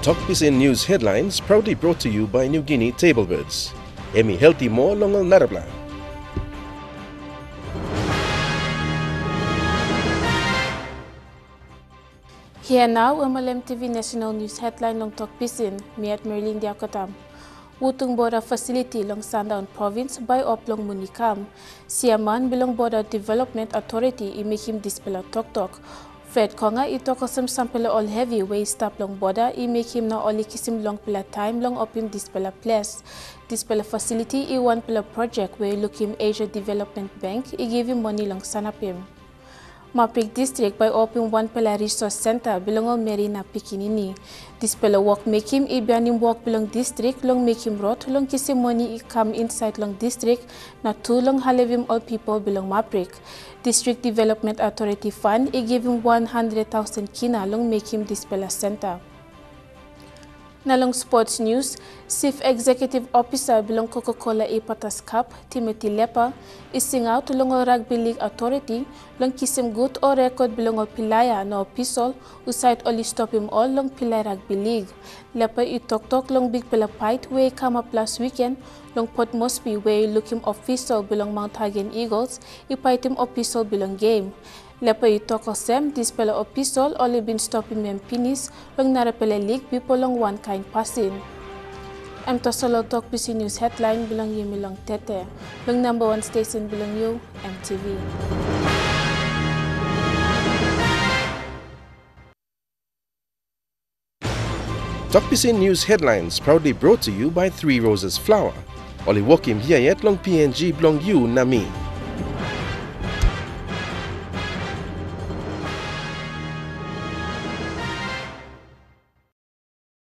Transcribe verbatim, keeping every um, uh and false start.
Tokpisin News Headlines proudly brought to you by New Guinea Tablebirds. Emi healthy mo longal narabla. Here now, ang E M T V National News Headline long Tokpisin, me at Merlin Diakatam. Wutung Boda facility long Sandaun Province by Oplong Munikam. Siaman bilang Boda Development Authority imikim dispela tok-tok. Fred Konga ito kasam sampela all heavy way stop long Boda I make him na only kisim long pela time long opim dispela place. Dispela facility I one pela project where look him Asia Development Bank I give him money long sanapim. Maprik District by opim one pela resource center belong Merina Pikinini. Dispela work make him I bianim work belong district long make him rot long kisim money I come inside long district na two long halevim all people belong Maprik. District Development Authority Fund I give him one hundred thousand kina long make him dispela center. Nalong sports news, Chief Executive Officer belong Coca-Cola E-Potters Cup, Timothy Lepa, ising out long Rugby League Authority, long kisim good or record belong pilaya na Opisol, usait only stop him all long pilay Rugby League. Lepa itok-tok long big pela fight way come up last weekend, long Port Mosby way look him Opisol belong Mount Hagen Eagles, ipait him Opisol belong game. Lepa itoko sem dispela Opisol only been stopping mem pinis long narapela league bipo long one kind passing. Em tosolo tok busy news headline bilang yemi long tete long number one station bilang yo M T V. Tok busy news headlines proudly brought to you by Three Roses Flower. Oli wokim hiayet long P N G blong you nami.